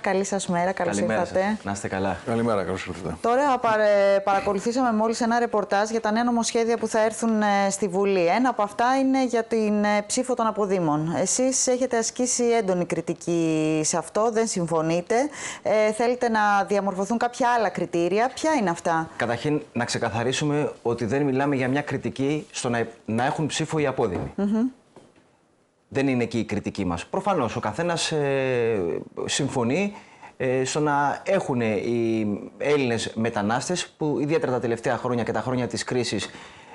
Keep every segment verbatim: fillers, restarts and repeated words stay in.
Καλή σας μέρα, καλώς ήρθατε. Να είστε καλά. Καλημέρα, καλώς ήρθατε. Τώρα παρε, παρακολουθήσαμε μόλις ένα ρεπορτάζ για τα νέα νομοσχέδια που θα έρθουν στη Βουλή. Ένα από αυτά είναι για την ψήφο των αποδήμων. Εσείς έχετε ασκήσει έντονη κριτική σε αυτό, δεν συμφωνείτε. Ε, θέλετε να διαμορφωθούν κάποια άλλα κριτήρια. Ποια είναι αυτά? Καταρχήν, να ξεκαθαρίσουμε ότι δεν μιλάμε για μια κριτική στο να, να έχουν ψήφο οι απόδημοι. Mm-hmm. Δεν είναι εκεί η κριτική μας. Προφανώς, ο καθένας ε, συμφωνεί ε, στο να έχουν οι Έλληνες μετανάστες που ιδιαίτερα τα τελευταία χρόνια και τα χρόνια της κρίσης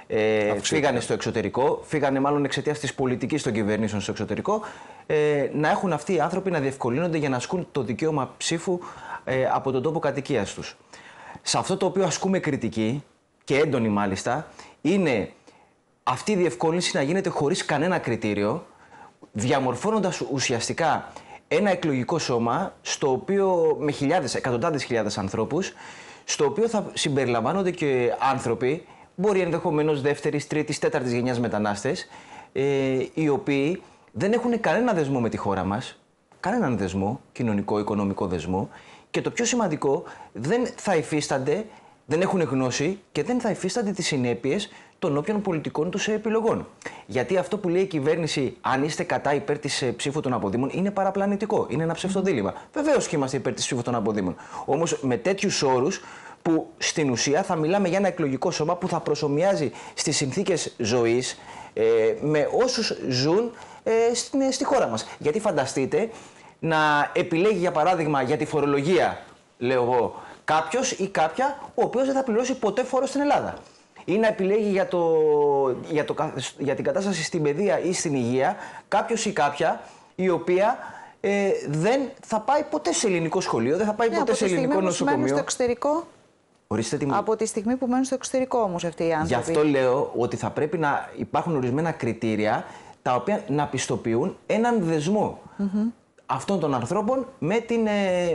ε, φύγανε στο εξωτερικό, φύγανε μάλλον εξαιτίας της πολιτικής των κυβερνήσεων στο εξωτερικό, ε, να έχουν αυτοί οι άνθρωποι να διευκολύνονται για να ασκούν το δικαίωμα ψήφου ε, από τον τόπο κατοικίας τους. Σε αυτό το οποίο ασκούμε κριτική, και έντονη μάλιστα, είναι αυτή η διευκόλυνση να γίνεται χωρίς κανένα κριτήριο, διαμορφώνοντας ουσιαστικά ένα εκλογικό σώμα στο οποίο, με χιλιάδες, εκατοντάδες χιλιάδες ανθρώπους, στο οποίο θα συμπεριλαμβάνονται και άνθρωποι, μπορεί ενδεχομένως δεύτερης, τρίτης, τέταρτης γενιάς μετανάστες, ε, οι οποίοι δεν έχουν κανένα δεσμό με τη χώρα μας, κανέναν δεσμό, κοινωνικό, οικονομικό δεσμό, και το πιο σημαντικό, δεν θα υφίστανται, δεν έχουν γνώση και δεν θα υφίστανται τις συνέπειες των όποιων πολιτικών τους επιλογών. Γιατί αυτό που λέει η κυβέρνηση, αν είστε κατά υπέρ της ψήφου των αποδήμων, είναι παραπλανητικό. Είναι ένα ψευδοδίλημα. Βεβαίως και είμαστε υπέρ της ψήφου των αποδήμων. Όμως με τέτοιους όρους, που στην ουσία θα μιλάμε για ένα εκλογικό σώμα που θα προσομοιάζει στις συνθήκες ζωής ε, με όσους ζουν ε, στην, ε, στη χώρα μας. Γιατί φανταστείτε να επιλέγει, για παράδειγμα, για τη φορολογία, λέω εγώ, κάποιος ή κάποια ο οποίος δεν θα πληρώσει ποτέ φόρο στην Ελλάδα. Ή να επιλέγει για, το, για, το, για την κατάσταση στην παιδεία ή στην υγεία κάποιος ή κάποια η οποία ε, δεν θα πάει ποτέ σε ελληνικό σχολείο, δεν θα πάει ναι, ποτέ σε ελληνικό νοσοκομείο. Από τη στιγμή που μένουν στο εξωτερικό. Ορίστε, τι... Από τη στιγμή που μένουν στο εξωτερικό όμως αυτοί οι άνθρωποι. Γι' αυτό λέω ότι θα πρέπει να υπάρχουν ορισμένα κριτήρια τα οποία να πιστοποιούν έναν δεσμό. Mm-hmm. Αυτών των ανθρώπων με την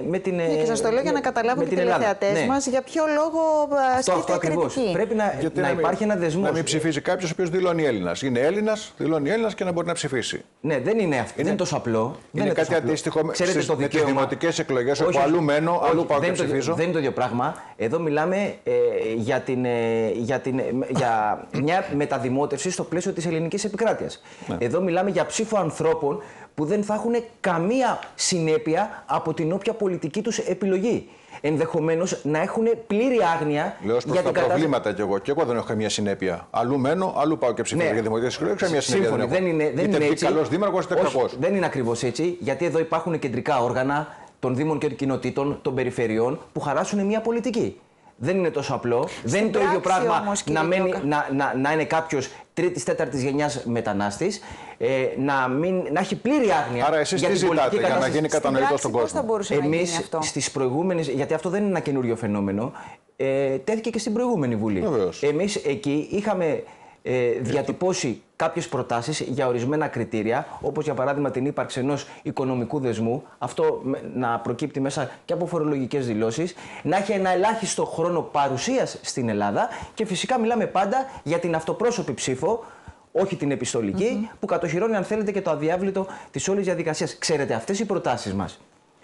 με την ναι, και σας το λέω για να καταλάβουν και οι τηλεθεατές ναι. μας για ποιο λόγο ασκείται η κριτική. Πρέπει να, να, να μην, υπάρχει ένα δεσμός. Να μην ψηφίζει κάποιος ο οποίος δηλώνει Έλληνας. Είναι Έλληνας, δηλώνει Έλληνας και να μπορεί να ψηφίσει. Ναι, δεν είναι αυτό. Είναι, δεν τόσο απλό. Είναι, δεν είναι κάτι αντίστοιχο στις, το με τις δημοτικές εκλογές. Όχι, όπου αλλού μένω, αλλού πάω και ψηφίζω. Δεν είναι το ίδιο πράγμα. Εδώ μιλάμε ε, για, την, ε, για, την, ε, για μια μεταδημότευση στο πλαίσιο της ελληνικής επικράτειας. Εδώ μιλάμε για ψήφο ανθρώπων που δεν θα έχουν καμία συνέπεια από την όποια πολιτική τους επιλογή. Ενδεχομένως να έχουν πλήρη άγνοια. Λέω προς για τα κατάσταση... προβλήματα κι εγώ. Και εγώ δεν έχω καμία συνέπεια. Αλλού μένω, αλλού πάω και ψηφίζω ναι. για δημοκρατία σχολεία. Έχω καμία συνέπεια. Σύμφωνοι, δεν είναι, δεν είτε είναι έτσι. Καλός δήμαρχος, είτε κακός. Δεν είναι ακριβώς έτσι, γιατί εδώ υπάρχουν κεντρικά όργανα των Δήμων και των Κοινοτήτων, των Περιφερειών, που χαράσουν μια πολιτική. Δεν είναι τόσο απλό. Στην δεν είναι το ίδιο πράγμα όμως, να, μένει, να, να, να είναι κάποιος τρίτης, τέταρτης γενιάς μετανάστης, ε, να, μην, να έχει πλήρη άγνοια. Άρα, εσείς τι ζητάτε για να γίνει κατανοητό στον κόσμο? Εμείς στις προηγούμενες, γιατί αυτό δεν είναι ένα καινούριο φαινόμενο, ε, τέθηκε και στην προηγούμενη Βουλή. Βεβαίως. Εμείς εκεί είχαμε ε, διατυπώσει κάποιες προτάσεις για ορισμένα κριτήρια, όπως για παράδειγμα την ύπαρξη ενός οικονομικού δεσμού, αυτό να προκύπτει μέσα και από φορολογικές δηλώσεις, να έχει ένα ελάχιστο χρόνο παρουσίας στην Ελλάδα και φυσικά μιλάμε πάντα για την αυτοπρόσωπη ψήφο, όχι την επιστολική, mm-hmm. που κατοχυρώνει, αν θέλετε, και το αδιάβλητο της όλης διαδικασίας. Ξέρετε, αυτές οι προτάσεις μας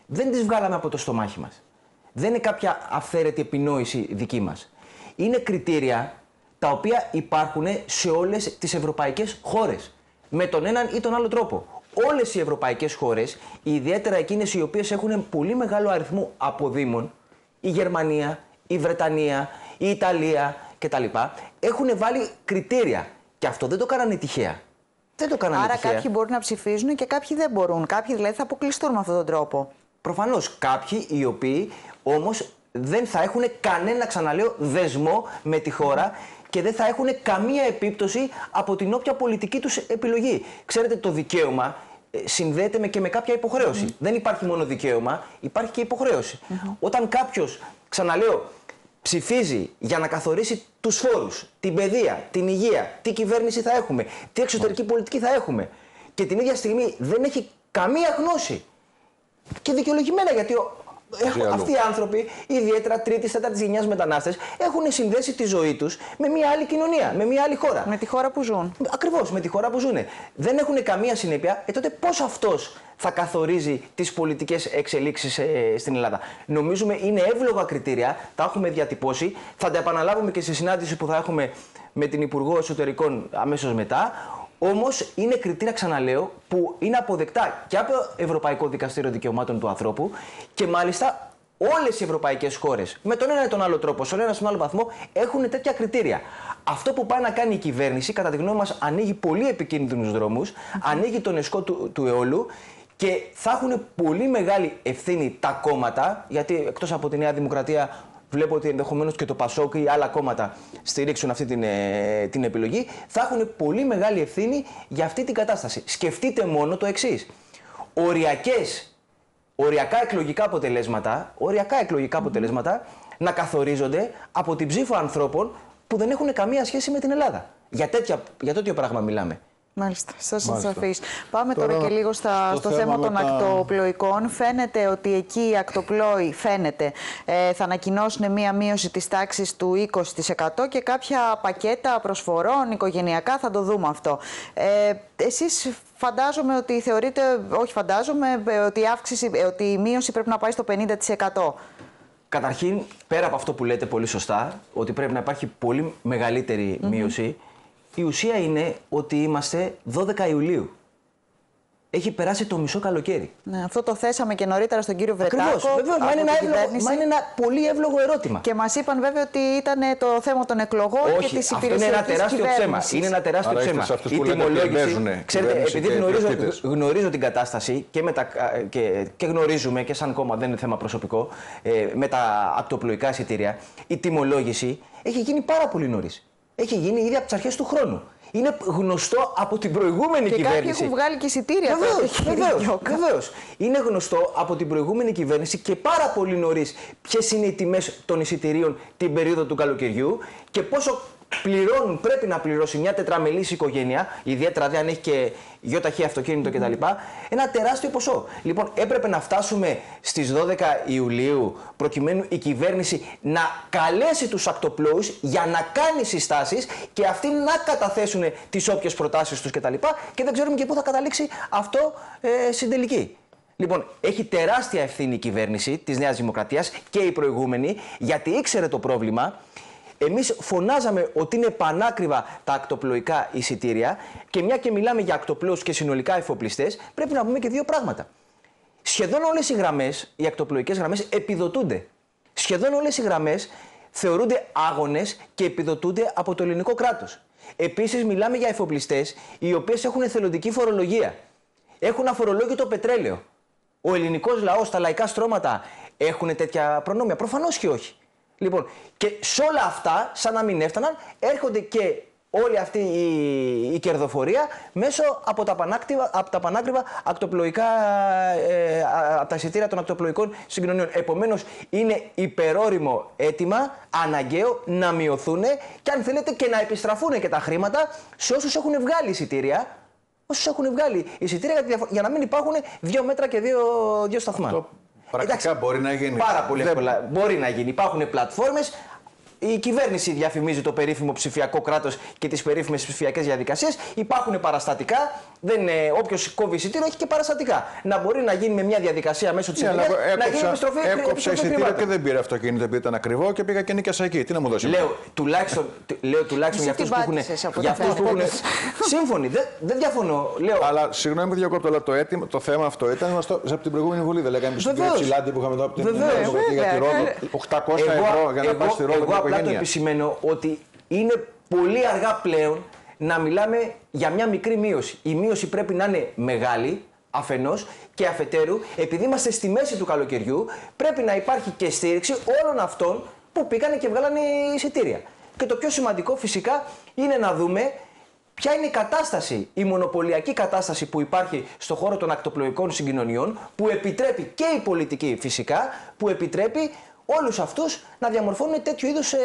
δεν τις βγάλαμε από το στομάχι μας. Δεν είναι κάποια αυθαίρετη επινόηση δική μας. Είναι κριτήρια τα οποία υπάρχουν σε όλες τις ευρωπαϊκές χώρες, με τον έναν ή τον άλλο τρόπο. Όλες οι ευρωπαϊκές χώρες, ιδιαίτερα εκείνες οι οποίες έχουν πολύ μεγάλο αριθμό αποδήμων, η Γερμανία, η Βρετανία, η Ιταλία κτλ., έχουν βάλει κριτήρια. Και αυτό δεν το κάνανε τυχαία. Δεν το κάνανε Άρα τυχαία. Κάποιοι μπορούν να ψηφίζουν και κάποιοι δεν μπορούν. Κάποιοι δηλαδή θα αποκλειστούν με αυτόν τον τρόπο. Προφανώς. Κάποιοι οι οποίοι όμως δεν θα έχουν κανένα, ξαναλέω, δεσμό με τη χώρα. Και δεν θα έχουν καμία επίπτωση από την όποια πολιτική τους επιλογή. Ξέρετε, το δικαίωμα συνδέεται και με κάποια υποχρέωση. Mm-hmm. Δεν υπάρχει μόνο δικαίωμα, υπάρχει και υποχρέωση. Mm-hmm. Όταν κάποιος, ξαναλέω, ψηφίζει για να καθορίσει τους φόρους, την παιδεία, την υγεία, τι κυβέρνηση θα έχουμε, τι εξωτερική mm-hmm. πολιτική θα έχουμε, και την ίδια στιγμή δεν έχει καμία γνώση, και δικαιολογημένα, γιατί ο έχουν, αυτοί οι άνθρωποι, ιδιαίτερα τρίτη, τέταρτη γενιά μετανάστες, έχουν συνδέσει τη ζωή τους με μια άλλη κοινωνία, με μια άλλη χώρα. Με τη χώρα που ζουν. Ακριβώς, με τη χώρα που ζουν. Δεν έχουν καμία συνέπεια. Ε, τότε πώς αυτός θα καθορίζει τις πολιτικές εξελίξεις ε, στην Ελλάδα? Νομίζουμε είναι εύλογα κριτήρια, τα έχουμε διατυπώσει. Θα τα επαναλάβουμε και στη συνάντηση που θα έχουμε με την Υπουργό Εσωτερικών αμέσως μετά. Όμως είναι κριτήρια, ξαναλέω, που είναι αποδεκτά και από το Ευρωπαϊκό Δικαστήριο Δικαιωμάτων του Ανθρώπου και μάλιστα όλες οι ευρωπαϊκές χώρες, με τον ένα ή τον άλλο τρόπο, σε ένα ή τον άλλο βαθμό, έχουν τέτοια κριτήρια. Αυτό που πάει να κάνει η κυβέρνηση, κατά τη γνώμη μας, ανοίγει πολύ επικίνδυνους δρόμους, mm-hmm. ανοίγει τον εσκό του, του αιώλου και θα έχουν πολύ μεγάλη ευθύνη τα κόμματα, γιατί εκτός από τη Νέα Δημοκρατία, βλέπω ότι ενδεχομένως και το ΠΑΣΟΚ ή άλλα κόμματα στηρίξουν αυτή την, ε, την επιλογή, θα έχουν πολύ μεγάλη ευθύνη για αυτή την κατάσταση. Σκεφτείτε μόνο το εξής. Οριακές, οριακά εκλογικά αποτελέσματα, οριακά εκλογικά αποτελέσματα να καθορίζονται από την ψήφο ανθρώπων που δεν έχουν καμία σχέση με την Ελλάδα. Για, τέτοια, για τέτοιο πράγμα μιλάμε. Μάλιστα, σας σαφής. Πάμε τώρα, τώρα και λίγο στα, στο θέμα, θέμα των μετά... ακτοπλοϊκών. Φαίνεται ότι εκεί οι ακτοπλόοι φαίνεται, ε, θα ανακοινώσουν μία μείωση της τάξης του είκοσι τοις εκατό και κάποια πακέτα προσφορών οικογενειακά, θα το δούμε αυτό. Ε, εσείς φαντάζομαι ότι θεωρείτε, όχι φαντάζομαι, ότι η, αύξηση, ότι η μείωση πρέπει να πάει στο πενήντα τοις εκατό. Καταρχήν, πέρα από αυτό που λέτε πολύ σωστά, ότι πρέπει να υπάρχει πολύ μεγαλύτερη μείωση, mm-hmm. η ουσία είναι ότι είμαστε δώδεκα Ιουλίου. Έχει περάσει το μισό καλοκαίρι. Ναι, αυτό το θέσαμε και νωρίτερα στον κύριο Βρετάκο. Ακριβώς, βέβαια, μα είναι, ένα εύλογο, μα είναι ένα πολύ εύλογο ερώτημα. Και μας είπαν βέβαια ότι ήταν το θέμα των εκλογών. Όχι, και της υπηρεσίας είναι ένα τεράστιο ψέμα. Είναι ένα τεράστιο ψέμα. Η τιμολόγηση. Ξέρετε, επειδή γνωρίζω, γνωρίζω την κατάσταση και, με τα, και, και γνωρίζουμε και σαν κόμμα, δεν είναι θέμα προσωπικό, ε, με τα ακτοπλοϊκά εισιτήρια, η τιμολόγηση έχει γίνει πάρα πολύ νωρίς. Έχει γίνει ήδη από τις αρχές του χρόνου. Είναι γνωστό από την προηγούμενη και κυβέρνηση. Και κάποιοι έχουν βγάλει και εισιτήρια. Βεβαίως. Είναι γνωστό από την προηγούμενη κυβέρνηση και πάρα πολύ νωρίς ποιες είναι οι τιμές των εισιτηρίων την περίοδο του καλοκαιριού και πόσο πληρώνουν, πρέπει να πληρώσει μια τετραμελής οικογένεια, ιδιαίτερα αν έχει και γιοταχή αυτοκίνητο κτλ. Ένα τεράστιο ποσό. Λοιπόν, έπρεπε να φτάσουμε στις δώδεκα Ιουλίου προκειμένου η κυβέρνηση να καλέσει τους ακτοπλώους για να κάνει συστάσεις και αυτοί να καταθέσουν τις όποιες προτάσεις τους κτλ. Και δεν ξέρουμε και πού θα καταλήξει αυτό ε, στην τελική. Λοιπόν, έχει τεράστια ευθύνη η κυβέρνηση της Νέας Δημοκρατίας και η προηγούμενη, γιατί ήξερε το πρόβλημα. Εμείς φωνάζαμε ότι είναι πανάκριβα τα ακτοπλοϊκά εισιτήρια και μια και μιλάμε για ακτοπλώους και συνολικά εφοπλιστές, πρέπει να πούμε και δύο πράγματα. Σχεδόν όλες οι γραμμές, οι ακτοπλοϊκές γραμμές, επιδοτούνται. Σχεδόν όλες οι γραμμές θεωρούνται άγονες και επιδοτούνται από το ελληνικό κράτος. Επίσης, μιλάμε για εφοπλιστές οι οποίες έχουν εθελοντική φορολογία. Έχουν αφορολόγητο πετρέλαιο. Ο ελληνικός λαός, τα λαϊκά στρώματα έχουν τέτοια προνόμια? Προφανώς και όχι. Λοιπόν, και σε όλα αυτά, σαν να μην έφταναν, έρχονται και όλη αυτή η, η κερδοφορία μέσω από τα πανάκριβα, από τα πανάκριβα ακτοπλοϊκά, ε, από τα εισιτήρια των ακτοπλοϊκών συγκοινωνιών. Επομένως, είναι υπερόριμο αίτημα, αναγκαίο να μειωθούν και αν θέλετε και να επιστραφούν και τα χρήματα σε όσους έχουν βγάλει εισιτήρια. Όσους έχουν βγάλει εισιτήρια για να μην υπάρχουν δύο μέτρα και δύο, δύο σταθμά. Αυτό... Πρακτικά. Εντάξει, μπορεί να γίνει. Πάρα πολύ εύκολα. Μπορεί να γίνει. Υπάρχουν πλατφόρμες. Η κυβέρνηση διαφημίζει το περίφημο ψηφιακό κράτος και τις περίφημες ψηφιακές διαδικασίες. Υπάρχουν παραστατικά. Όποιος κόβει εισιτήριο έχει και παραστατικά. Να μπορεί να γίνει με μια διαδικασία μέσω τη Ελλάδα. Έκοψα εισιτήριο και δεν πήρα αυτοκίνητο επειδή ήταν ακριβό και πήγα και νίκασα εκεί. Τι να μου δώσει. Λέω τουλάχιστον για αυτούς που έχουν. Σύμφωνοι, δεν διαφωνώ. Αλλά συγγνώμη που διακόπτω, αλλά το θέμα αυτό ήταν από την προηγούμενη Βουλή. Δεν λέγαμε στον κύριο Τσιλάντη που είχαμε εδώ από την οκτακόσια ευρώ για να πα στη Ρόδο. Εγώ απλά το επισημαίνω ότι είναι πολύ αργά πλέον να μιλάμε για μια μικρή μείωση. Η μείωση πρέπει να είναι μεγάλη, αφενός, και αφετέρου, επειδή είμαστε στη μέση του καλοκαιριού, πρέπει να υπάρχει και στήριξη όλων αυτών που πήγανε και βγάλανε εισιτήρια. Και το πιο σημαντικό φυσικά είναι να δούμε ποια είναι η κατάσταση, η μονοπωλιακή κατάσταση που υπάρχει στον χώρο των ακτοπλοϊκών συγκοινωνιών, που επιτρέπει και η πολιτική φυσικά, που επιτρέπει όλους αυτούς να διαμορφώνουν τέτοιου είδους, ε,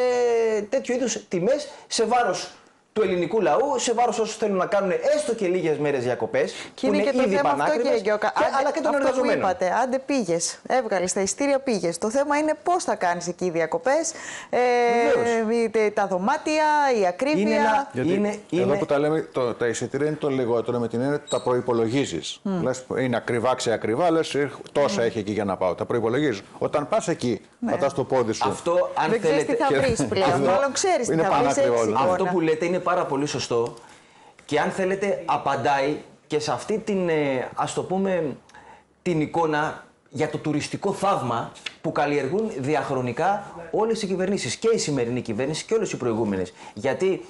τέτοιου είδους τιμές σε βάρος του ελληνικού λαού σε βάρος όσους θέλουν να κάνουν έστω και λίγες μέρες διακοπές. Και είναι, είναι και το θέμα αυτό, κύριε Γκιόκα. Αλλά και των εργαζομένων. Είπατε, άντε πήγες, έβγαλες τα ειστήρια, πήγες. Το θέμα είναι πώς θα κάνεις εκεί οι διακοπές, ε, τα δωμάτια, η ακρίβεια. Είναι ένα, γιατί είναι, εδώ είναι... που τα λέμε, το, τα εισιτήρια είναι το λιγότερο με την έννοια ότι τα προϋπολογίζεις. Mm. Λες, είναι ακριβά, ξεακριβά, λες τόσα mm. έχει εκεί για να πάω. Τα προϋπολογίζεις. Όταν πας εκεί, ναι. πατάς το πόδι σου. Αυτό, αν δεν ξέρεις τι θα βρεις πλέον. Μάλλον ξέρεις τι θα βρεις. Αυτό που λέτε είναι πάρα πολύ σωστό και αν θέλετε απαντάει και σε αυτή την, ας το πούμε, την εικόνα για το τουριστικό θαύμα που καλλιεργούν διαχρονικά όλες οι κυβερνήσεις και η σημερινή κυβέρνηση και όλες οι προηγούμενες. Γιατί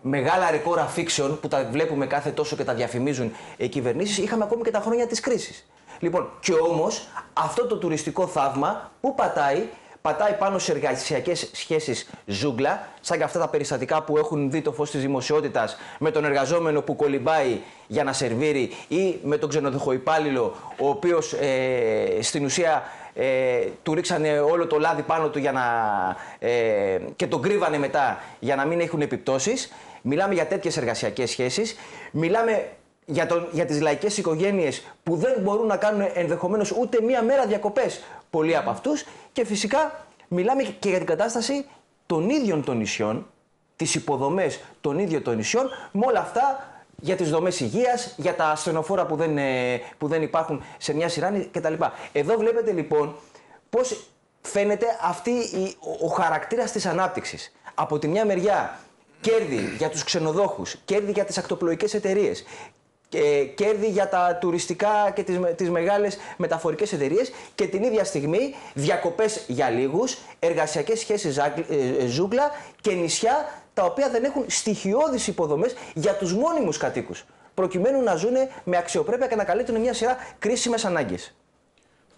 μεγάλα ρεκόρ αφήξεων που τα βλέπουμε κάθε τόσο και τα διαφημίζουν οι κυβερνήσεις είχαμε ακόμη και τα χρόνια της κρίσης. Λοιπόν, και όμως αυτό το τουριστικό θαύμα που πατάει Πατάει πάνω σε εργασιακές σχέσεις ζούγκλα, σαν και αυτά τα περιστατικά που έχουν δει το φως της δημοσιότητας με τον εργαζόμενο που κολυμπάει για να σερβίρει ή με τον ξενοδοχοϊπάλληλο, ο οποίος ε, στην ουσία ε, του ρίξανε όλο το λάδι πάνω του για να, ε, και τον κρύβανε μετά για να μην έχουν επιπτώσεις. Μιλάμε για τέτοιες εργασιακές σχέσεις. Μιλάμε για, τον, για τις λαϊκές οικογένειες που δεν μπορούν να κάνουν ενδεχομένως ούτε μία μέρα διακοπές. Πολλοί από αυτούς και φυσικά μιλάμε και για την κατάσταση των ίδιων των νησιών, τις υποδομές των ίδιων των νησιών, με όλα αυτά για τις δομές υγείας, για τα ασθενοφόρα που δεν, που δεν υπάρχουν σε μια σειρά κτλ. Εδώ βλέπετε λοιπόν πώς φαίνεται αυτή η, ο, ο χαρακτήρας της ανάπτυξης. Από τη μια μεριά κέρδη για τους ξενοδόχους, κέρδη για τις ακτοπλοϊκές εταιρείες, κέρδη για τα τουριστικά και τις, τις μεγάλες μεταφορικές εταιρείες και την ίδια στιγμή διακοπές για λίγους, εργασιακές σχέσεις ζούγκλα και νησιά τα οποία δεν έχουν στοιχειώδεις υποδομές για τους μόνιμους κατοίκους προκειμένου να ζουν με αξιοπρέπεια και να καλύπτουν μια σειρά κρίσιμες ανάγκες.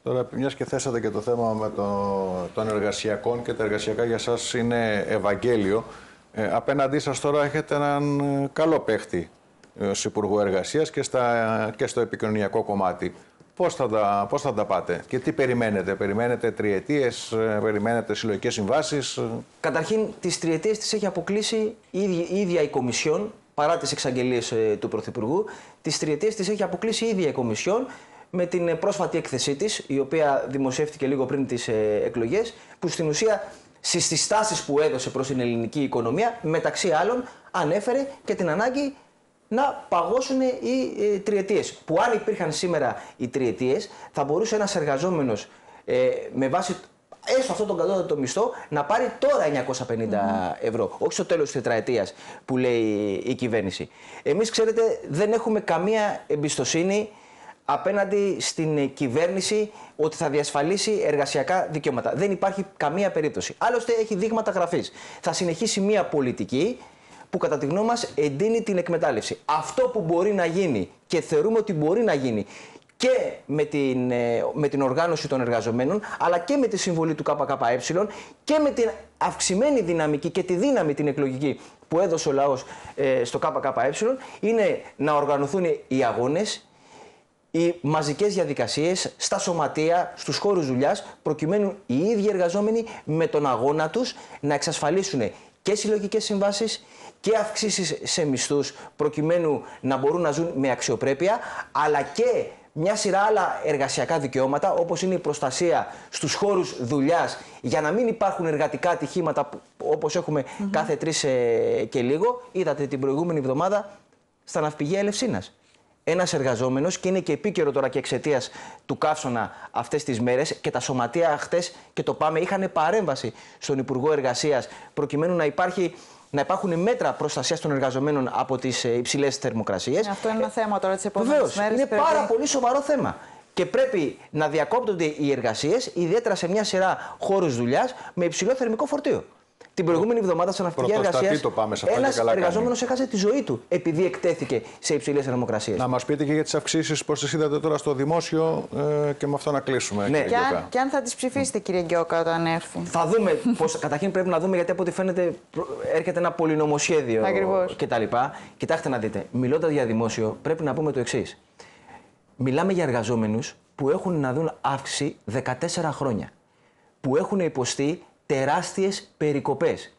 Τώρα, μιας και θέσατε και το θέμα με το, των εργασιακών και τα εργασιακά για σας είναι Ευαγγέλιο, ε, απέναντί σας τώρα έχετε έναν καλό παίχτη ως Υπουργού Εργασίας και, στα, και στο επικοινωνιακό κομμάτι. Πώς θα, τα, πώς θα τα πάτε και τι περιμένετε, περιμένετε τριετίες, περιμένετε συλλογικές συμβάσεις? Καταρχήν, τις τριετίες τις έχει αποκλείσει η ίδια, η ίδια η Κομισιόν, παρά τις εξαγγελίες ε, του Πρωθυπουργού, τις τριετίες τις έχει αποκλείσει η ίδια η Κομισιόν με την ε, πρόσφατη έκθεσή της, η οποία δημοσιεύτηκε λίγο πριν τις ε, εκλογές, που στην ουσία στις στάσεις που έδωσε προς την ελληνική οικονομία, μεταξύ άλλων, ανέφερε και την ανάγκη να παγώσουν οι ε, τριετίες. Που αν υπήρχαν σήμερα οι τριετίες, θα μπορούσε ένας εργαζόμενος ε, με βάση έστω αυτόν τον κατώτατο μισθό να πάρει τώρα εννιακόσια πενήντα mm. ευρώ. Όχι στο τέλος της τετραετίας που λέει η κυβέρνηση. Εμείς, ξέρετε, δεν έχουμε καμία εμπιστοσύνη απέναντι στην κυβέρνηση ότι θα διασφαλίσει εργασιακά δικαιώματα. Δεν υπάρχει καμία περίπτωση. Άλλωστε έχει δείγματα γραφής. Θα συνεχίσει μία πολιτική που κατά τη γνώμη μας εντείνει την εκμετάλλευση. Αυτό που μπορεί να γίνει και θεωρούμε ότι μπορεί να γίνει και με την, με την οργάνωση των εργαζομένων, αλλά και με τη συμβολή του ΚΚΕ και με την αυξημένη δυναμική και τη δύναμη την εκλογική που έδωσε ο λαός ε, στο ΚΚΕ, είναι να οργανωθούν οι αγώνες, οι μαζικές διαδικασίες στα σωματεία, στους χώρους δουλειάς, προκειμένου οι ίδιοι εργαζόμενοι με τον αγώνα τους να εξασφαλίσουν και συλλογικές συμβάσεις και αυξήσεις σε μισθούς προκειμένου να μπορούν να ζουν με αξιοπρέπεια, αλλά και μια σειρά άλλα εργασιακά δικαιώματα, όπως είναι η προστασία στους χώρους δουλειάς, για να μην υπάρχουν εργατικά ατυχήματα όπως έχουμε mm-hmm. κάθε τρεις ε, και λίγο. Είδατε την προηγούμενη εβδομάδα στα ναυπηγεία Ελευσίνας. Ένας εργαζόμενος, και είναι και επίκαιρο τώρα και εξαιτίας του καύσωνα αυτές τις μέρες, και τα σωματεία χτες και το ΠΑΜΕ είχαν παρέμβαση στον Υπουργό Εργασίας προκειμένου να υπάρχει... να υπάρχουν μέτρα προστασίας των εργαζομένων από τις υψηλές θερμοκρασίες. Αυτό είναι ένα θέμα τώρα τις επόμενες μέρες. Είναι πρέπει... πάρα πολύ σοβαρό θέμα. Και πρέπει να διακόπτονται οι εργασίες, ιδιαίτερα σε μια σειρά χώρους δουλειάς, με υψηλό θερμικό φορτίο. Την προηγούμενη εβδομάδα, σαν ναυπηγεία εργασίας, ένας εργαζόμενος έχασε τη ζωή του επειδή εκτέθηκε σε υψηλές θερμοκρασίες. Να μας πείτε και για τις αυξήσεις, πώς τις είδατε τώρα στο δημόσιο, ε, και με αυτό να κλείσουμε. Ναι. Και, αν, και αν θα τις ψηφίσετε, κύριε Γκιόκα, όταν έρθουν. Θα δούμε. Πώς, καταρχήν πρέπει να δούμε, γιατί από ό,τι φαίνεται έρχεται ένα πολυνομοσχέδιο κτλ. Κοιτάξτε να δείτε. Μιλώντας για δημόσιο, πρέπει να πούμε το εξής. Μιλάμε για εργαζόμενους που έχουν να δουν αύξηση δεκατέσσερα χρόνια, που έχουν υποστεί τεράστιες περικοπές.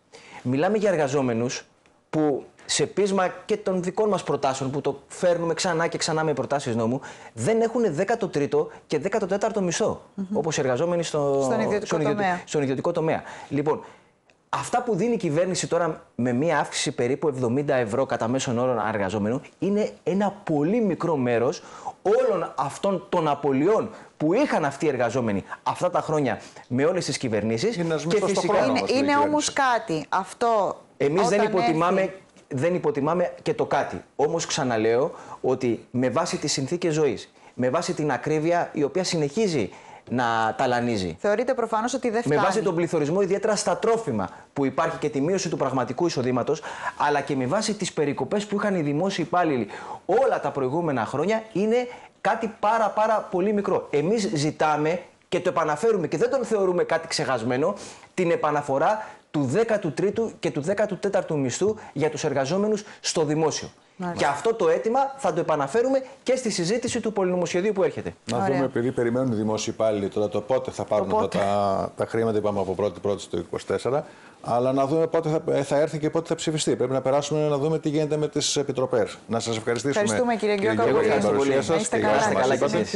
Μιλάμε για εργαζόμενους που σε πείσμα και των δικών μας προτάσεων που το φέρνουμε ξανά και ξανά με προτάσεις νόμου, δεν έχουν δέκατο τρίτο και δέκατο τέταρτο μισθό, mm-hmm. όπως εργαζόμενοι στο... στον, ιδιωτικό στον, ιδιωτικό... Τομέα. στον ιδιωτικό τομέα. Λοιπόν, αυτά που δίνει η κυβέρνηση τώρα με μία αύξηση περίπου εβδομήντα ευρώ κατά μέσον όρο εργαζόμενου είναι ένα πολύ μικρό μέρος όλων αυτών των απολειών που είχαν αυτοί οι εργαζόμενοι αυτά τα χρόνια με όλες τις κυβερνήσεις. Είναι, και φυσικά... είναι, είναι όμως κάτι. Αυτό εμείς δεν υποτιμάμε... Έρθει... Δεν υποτιμάμε και το κάτι. Όμως ξαναλέω ότι με βάση τις συνθήκες ζωής, με βάση την ακρίβεια η οποία συνεχίζει να ταλανίζει. Θεωρείται προφανώς ότι δεν φτάνει. Με βάση τον πληθωρισμό, ιδιαίτερα στα τρόφιμα που υπάρχει και τη μείωση του πραγματικού εισοδήματος, αλλά και με βάση τις περικοπές που είχαν οι δημόσιοι υπάλληλοι όλα τα προηγούμενα χρόνια, είναι κάτι πάρα πάρα πολύ μικρό. Εμείς ζητάμε και το επαναφέρουμε και δεν τον θεωρούμε κάτι ξεχασμένο, την επαναφορά του δέκατου τρίτου και του δέκατου τέταρτου μισθού για τους εργαζόμενους στο δημόσιο. Μάλιστα. Και αυτό το αίτημα θα το επαναφέρουμε και στη συζήτηση του πολυνομοσχεδίου που έρχεται. Να Ωραία. δούμε, επειδή περιμένουν οι δημόσιοι υπάλληλοι τώρα το πότε θα πάρουν πότε. Τα, τα, τα χρήματα, είπαμε από πρώτη πρώτη του είκοσι τέσσερα, αλλά να δούμε πότε θα, θα έρθει και πότε θα ψηφιστεί. Πρέπει να περάσουμε να δούμε τι γίνεται με τις επιτροπές. Να σας ευχαριστήσουμε. Ευχαριστούμε κύριε Γκιόκα για την παρουσία σας.